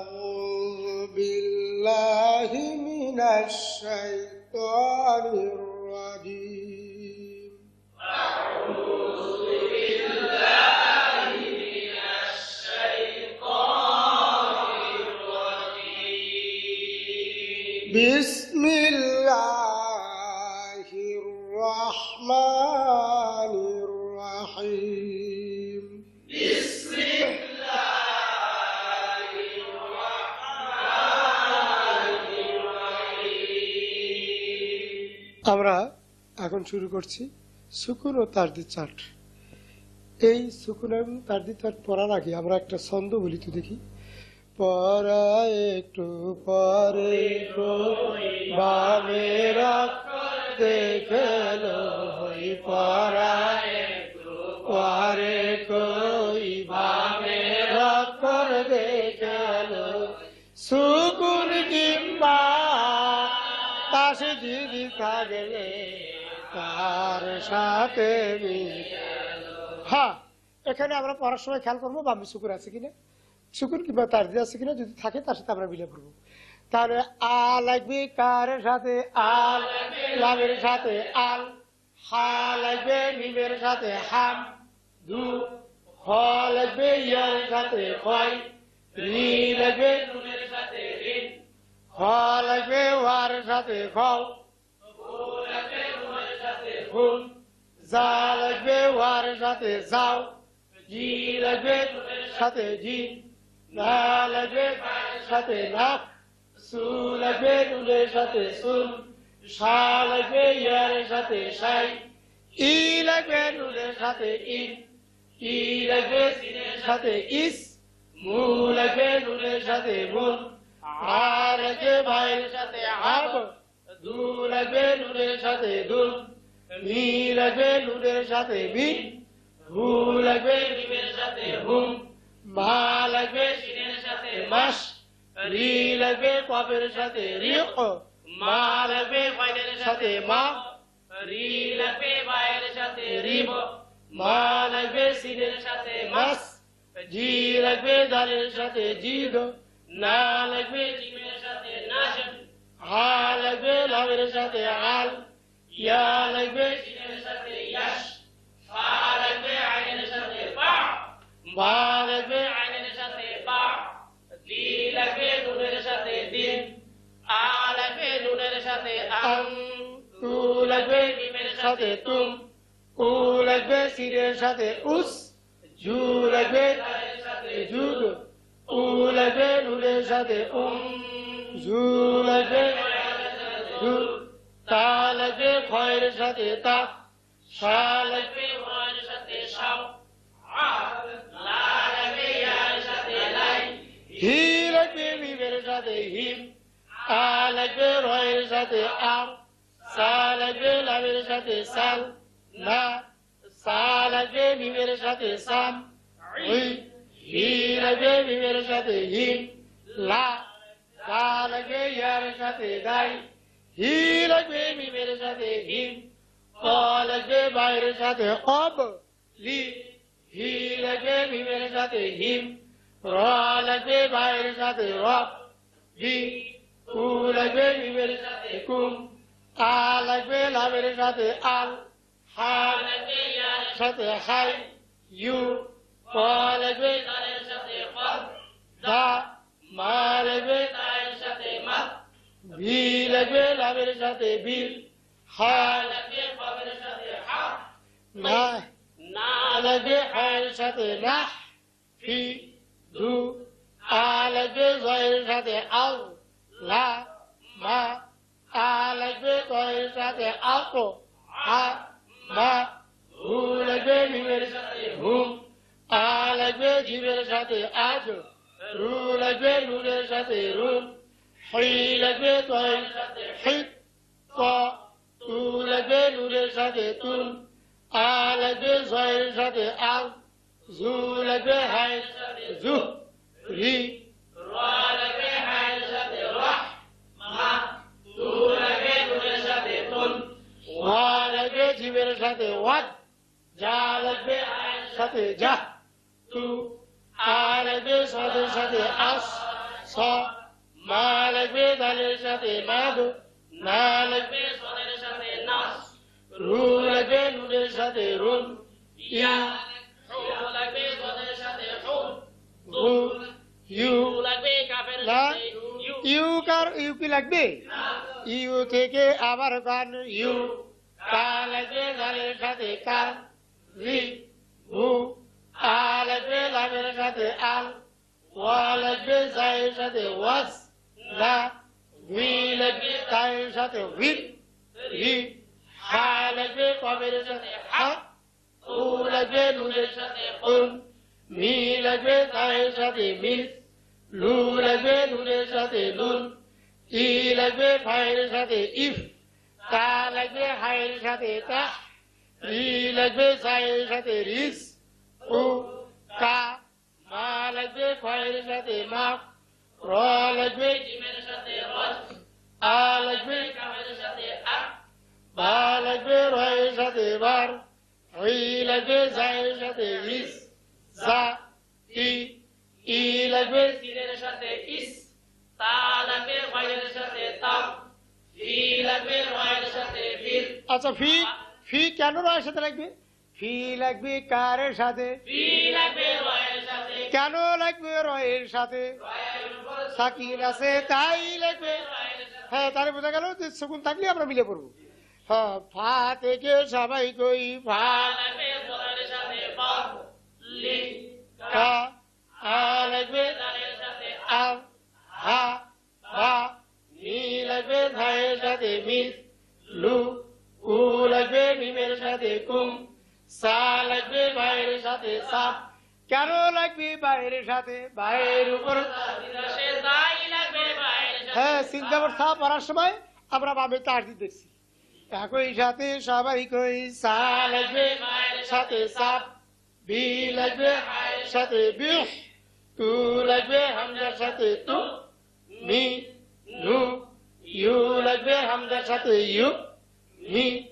أعوذ بالله من الشيطان الرجيم. أعوذ بالله من الشيطان الرجيم. بسم الله الرحمن الرحيم. بسم আমরা এখন শুরু করছি সুকুন ও তারদি চার্ট। এই সুকুন এবং তারদি চার্ট পড়ার আগে আমরা একটা ছন্দ বলি তো দেখি। পরা একটু পরে বামে রাখল দেখলো হই পরা একটু পরে কই বামে রাখল দেখলো সুকুন কিংবা তাসে জিদি থাকলে তার সাথে হ্যাঁ এখানে আমরা পড়ার সময় খেয়াল করবো বামি শুকুর আছে কিনা, শুকুর কিংবা তার দিয়ে আছে কিনা, যদি থাকে তার সাথে আমরা মিলে পড়বো। তাহলে আ লাগবে কার সাথে, আল লামের সাথে আল, হা লাগবে নিমের সাথে হাম, ধু খ লাগবে ইয়ার সাথে খয়, রি লাগবে নুনের সাথে রিন, খ লাগবে ওয়ার সাথে খল, খুন যা লাগবে ওয়ার সাথে যাও, জি লাগবে সাথে জি, না লাগবে সাথে না, সু লাগবে নুনের সাথে সুন, সা লাগবে ইয়ার সাথে সাই, ই লাগবে নুনের সাথে ইন, ই লাগবে সিনের সাথে ইস, মু লাগবে নুনের সাথে মুন, আর লাগবে ভাইয়ের সাথে আব, দু লাগবে নুনের সাথে দুল, নি লাগবে নুনের সাথে বিন, হু লাগবে নিমের সাথে হুম, মা লাগবে সিনের সাথে মাস, রি লাগবে কফের সাথে রিক, মা লাগবে ফাইনের সাথে মা, রি লাগবে বাইয়ের সাথে রিব, মা লাগবে সিনের সাথে মাস, জি লাগবে দালের সাথে জিদ, না লাগবে জিমের সাথে নাশ, হা লাগবে লামের সাথে আল, ইয়া লাগবে জিমের সাথে ইয়াশ, ফা লাগবে আইনের সাথে ফা, বা লাগবে আইনের সাথে বা, দি লাগবে নুনের সাথে দিন, আ লাগবে নুনের সাথে আম, তু লাগবে জিমের সাথে তুম, উ লাগবে সিরের সাথে উস, জু লাগবে তারের সাথে জুগ, উ লাগবে নুনের সাথে উম, জু লাগবে জু, তা লাগবে খয়ের সাথে তা, সা লাগবে খয়ের সাথে সাও, লা লাগবে ইয়ার সাথে লাই, হি লাগবে মিমের সাথে হিম, আ লাগবে রয়ের সাথে আম, সা লাগবে লামের সাথে সাল, না সা লাগবে মিমের সাথে সাম, হি লাগবে মিমের সাথে হিম, লা তা লাগবে ইয়ার সাথে দাই, হি লাগবে মিমের সাথে হিম, ক লাগবে বাইরের সাথে অব, লি হি লাগবে মিমের সাথে হিম, র লাগবে বাইরের সাথে রব, বি কু লাগবে মিমের সাথে কুম, আ লাগবে লামের সাথে আল, হা লাগবে ইয়ার সাথে হাই, ইউ ক লাগবে দালের সাথে ফল, দা মা লাগবে তায়ের সাথে মা, ভি লাগবে লামের সাথে বিল, হা লাগবে বাবের সাথে হা, না না লাগবে আয়ের সাথে না, ফি ধু আ লাগবে জয়ের সাথে আও, লা মা আ লাগবে জয়ের সাথে আও, আ মা হু লাগবে মিমের সাথে হুম, আ লাগবে জিমের সাথে আজ, রু লাগবে নুরের সাথে রুম, হই লাগবে তয়ের সাথে হিত, তু লাগবে নুরের সাথে তুম, আ লাগবে জয়ের সাথে আল, জু লাগবে হায়ের সাথে জু, রি রা লাগবে হায়ের সাথে রাহ, মা তু লাগবে নুরের সাথে তুন, ওয়া লাগবে জিমের সাথে ওয়াদ, যা লাগবে আয়ের সাথে যা, তু আ লাগবে সাথে সাথে আস, স sa malagwe dale shate madu nalagwe sodale shate nas rulagwe nule shate rul ya rulagwe sodale shate rul you lagwe kafel shate you kar you ki lagbe you theke abar gan you ka lagwe dale shate ka ri bu a lagwe dale shate al Walagbe zai shate was la, we lagbe kai shate will, he, ha lagbe kavir shate ha, tu lagbe nule shate un, mi lagbe kai shate mis, lu lagbe nule shate lun, i lagbe fire shate if, ta lagbe hire shate ta, ri lagbe zai shate ris, u, ka. Ma lagbe fire shate ma, ra lagbe jimel shate ras, a lagbe kamel shate a, ba lagbe rai shate var, ri lagbe zai shate is, za i, i lagbe sire shate is, ta lagbe fire shate ta, fi lagbe rai shate fil. Acha fi keno rai shate lagbe? Fi lagbe kare shate. Fi lagbe rai. কেন লাগবে রয়ের সাথে সাকিন আছে তাই লাগবে হ্যাঁ তারে বোঝা গেল যে সুকুন থাকলে আমরা মিলে পড়ব হ্যাঁ ফা থেকে সবাই কই ফা লাগবে বলার সাথে ফা লি কা আ লাগবে তারের সাথে আ হা বা নি লাগবে ধায়ের সাথে মি লু উ লাগবে মিমের সাথে কুম সা লাগবে ভাইয়ের সাথে সা কেন লাগবে বাইরের সাথে বাইরের উপর হ্যাঁ সিঙ্গাপুর সা পড়ার সময় আমরা বামে তার দিয়ে দেখছি একই সাথে সবাই কই সা লাগবে সাথে সাপ বি লাগবে সাথে বিষ তু লাগবে হামজার সাথে তু মি নু ইউ লাগবে হামজার সাথে ইউ মি